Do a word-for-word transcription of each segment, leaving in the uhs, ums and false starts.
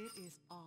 It is on.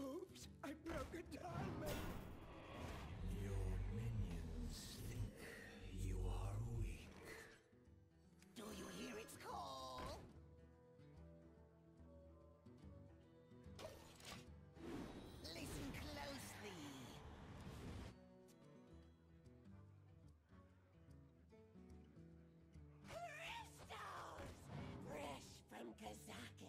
Oops, I broke a diamond. Your minions think you are weak. Do you hear its call? Listen closely. Crystals! Fresh from Kazakis.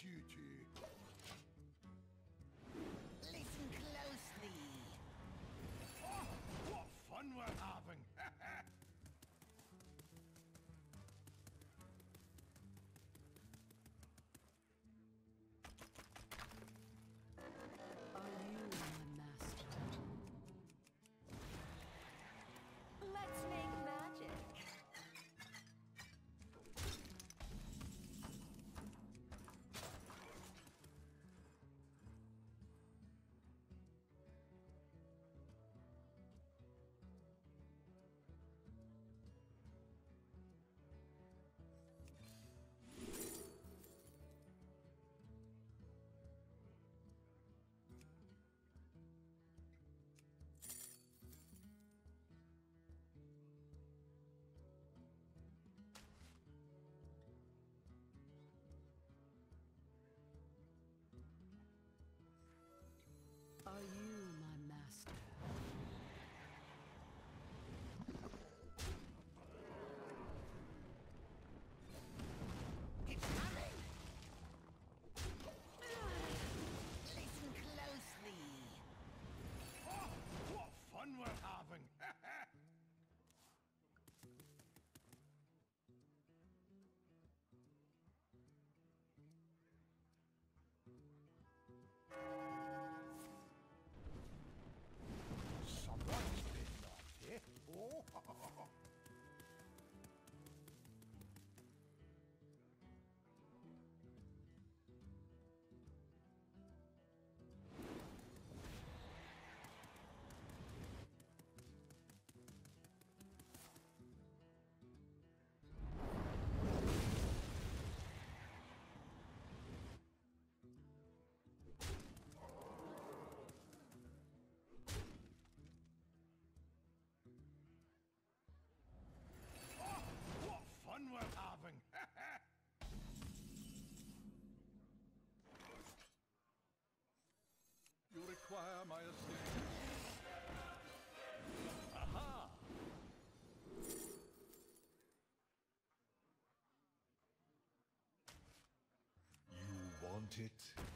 Duty. Listen closely. Oh, what fun we're having. Are you the master? Let's make magic. Are you my master? It's coming! Listen closely. Oh, what fun we're having! Oh, ha, ha, ha, ha. Fun we're having. You require my assistance. Aha! You want it?